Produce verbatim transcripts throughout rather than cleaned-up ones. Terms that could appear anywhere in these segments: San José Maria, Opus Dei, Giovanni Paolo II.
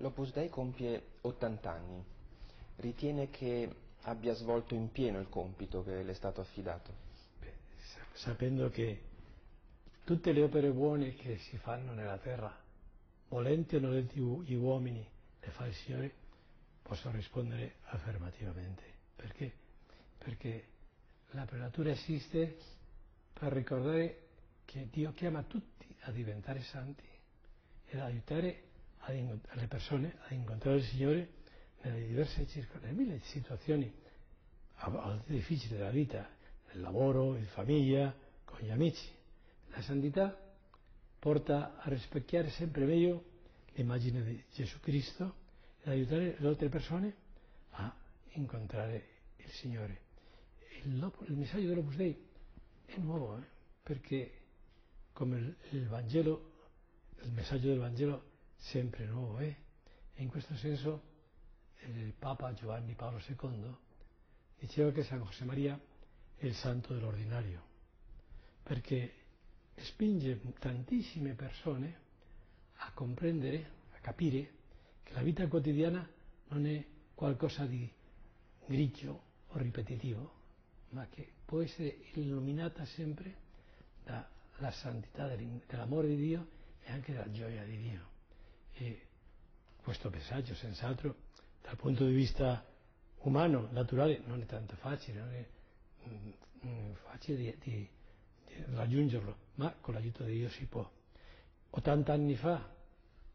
L'Opus Dei compie ottanta anni. Ritiene che abbia svolto in pieno il compito che le è stato affidato? Beh, sapendo che tutte le opere buone che si fanno nella terra, volenti o nolenti gli uomini, le fa il Signore, posso rispondere affermativamente. Perché? Perché la prelatura esiste per ricordare che Dio chiama tutti a diventare santi e ad aiutare le persone ad incontrare il Signore nelle diverse circostanze, nelle mille situazioni a volte difficili della vita, nel lavoro, in famiglia, con gli amici. La santità porta a rispecchiare sempre meglio l'immagine di Gesù Cristo e ad aiutare le altre persone a incontrare il Signore. Il, il messaggio dell'Opus Dei è nuovo, eh? Perché come il, il Vangelo, il messaggio del Vangelo sempre nuovo è, eh? E in questo senso il Papa Giovanni Paolo secondo diceva che San José Maria è il santo dell'ordinario, perché spinge tantissime persone a comprendere, a capire che la vita quotidiana non è qualcosa di grigio o ripetitivo, ma che può essere illuminata sempre dalla santità dell'amore di Dio e anche dalla gioia di Dio. E questo messaggio, senz'altro, dal punto di vista umano, naturale, non è tanto facile, non è mm, facile di, di, di raggiungerlo, ma con l'aiuto di Dio si può. ottanta anni fa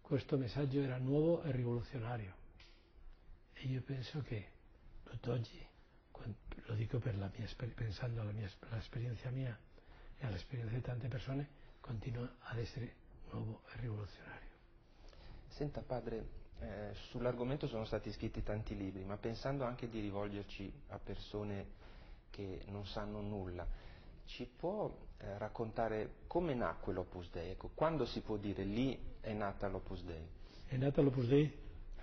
questo messaggio era nuovo e rivoluzionario, e io penso che tutt'oggi, lo dico per la mia, pensando all'esperienza mia e all'esperienza di tante persone, continua ad essere nuovo e rivoluzionario. Senta, padre, Eh, sull'argomento sono stati scritti tanti libri, ma pensando anche di rivolgerci a persone che non sanno nulla, ci può eh, raccontare come nacque l'Opus Dei? Ecco, quando si può dire lì è nata l'Opus Dei? È nata l'Opus Dei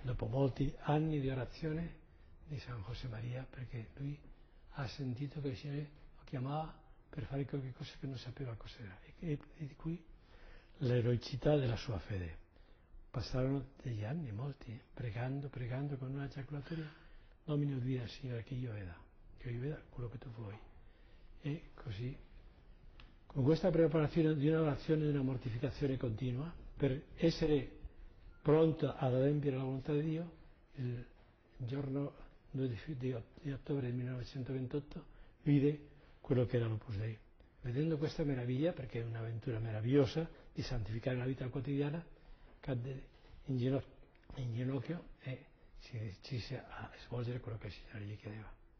dopo molti anni di orazione di San José Maria, perché lui ha sentito che il Signore lo chiamava per fare qualche cosa che non sapeva cos'era, e, e di cui l'eroicità della sua fede. Passarono degli anni, molti, pregando, pregando con una giaculatoria, Domino dia, Signore, che io veda, che io veda quello che tu vuoi. E così, con questa preparazione di una orazione, di una mortificazione continua, per essere pronta ad adempiere la volontà di Dio, il giorno due di ottobre del millenovecentoventotto vide quello che era l'Opus Dei. Vedendo questa meraviglia, perché è un'avventura meravigliosa di santificare la vita quotidiana, cadde in, ginocchio, in ginocchio e si decise a svolgere quello che il Signore gli chiedeva.